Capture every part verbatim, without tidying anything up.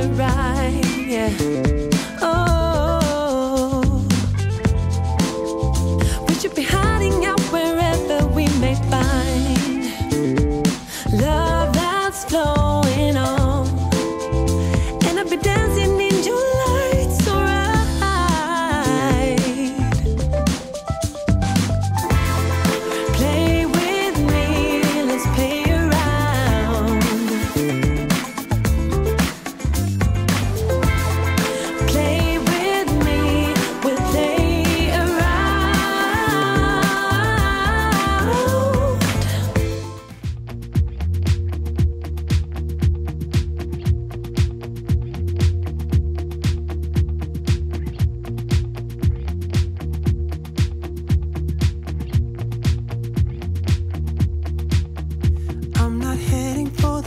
the right, yeah. Oh, we should be hiding out wherever we may find love that's flowing on, and I'll be dancing in your lights, alright. Play with me, let's play around.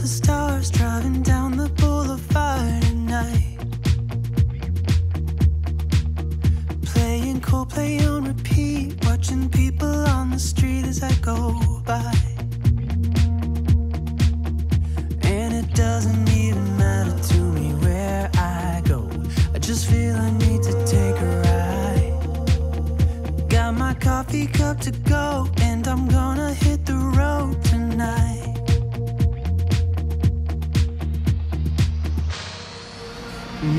Stars driving down the boulevard at night, playing Coldplay on repeat, watching people on the street as I go by. And it doesn't even matter to me where I go, I just feel I need to take a ride. Got my coffee cup to go, and I'm gonna hit the road tonight.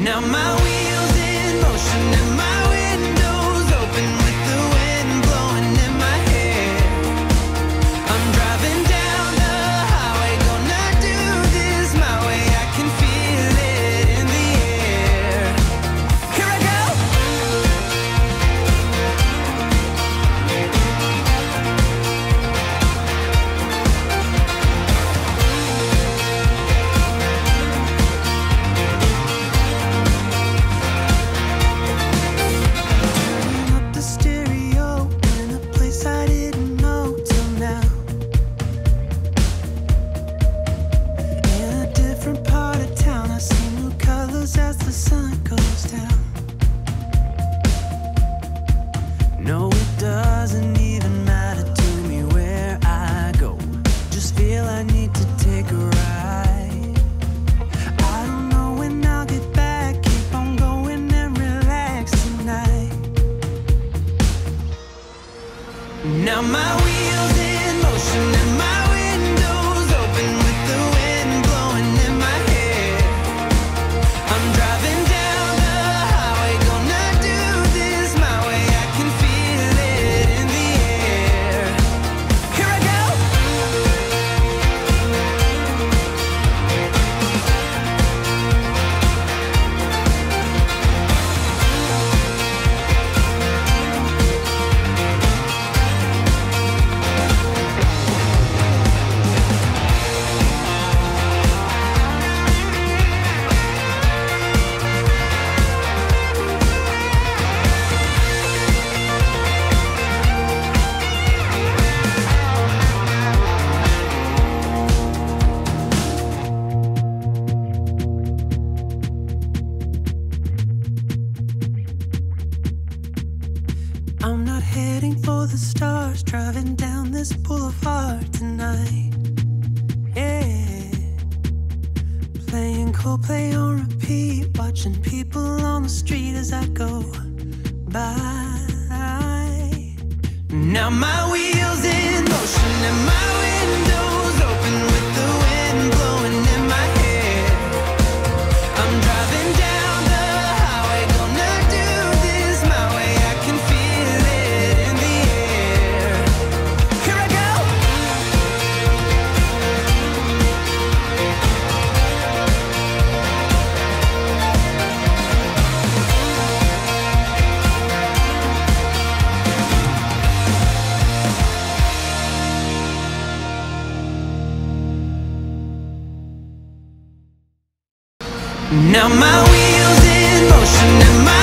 Now my wheels in motion and my windows open with the wind blowing in my hair. I'm driving down the highway, gonna do this my way, I can feel it in the air. Here I go. Now my wheels in motion and my windows open with the wind blowing in my hair. I'm driving down the highway, gonna do this my way, I can feel it in the air. Here I go. I'm not heading for the stars, driving down this boulevard tonight. Yeah, playing Coldplay on repeat, watching people on the street as I go by. Now my wheels in motion and my windows open with the wind blowing in my hair. I'm driving down. Now my wheels in motion and my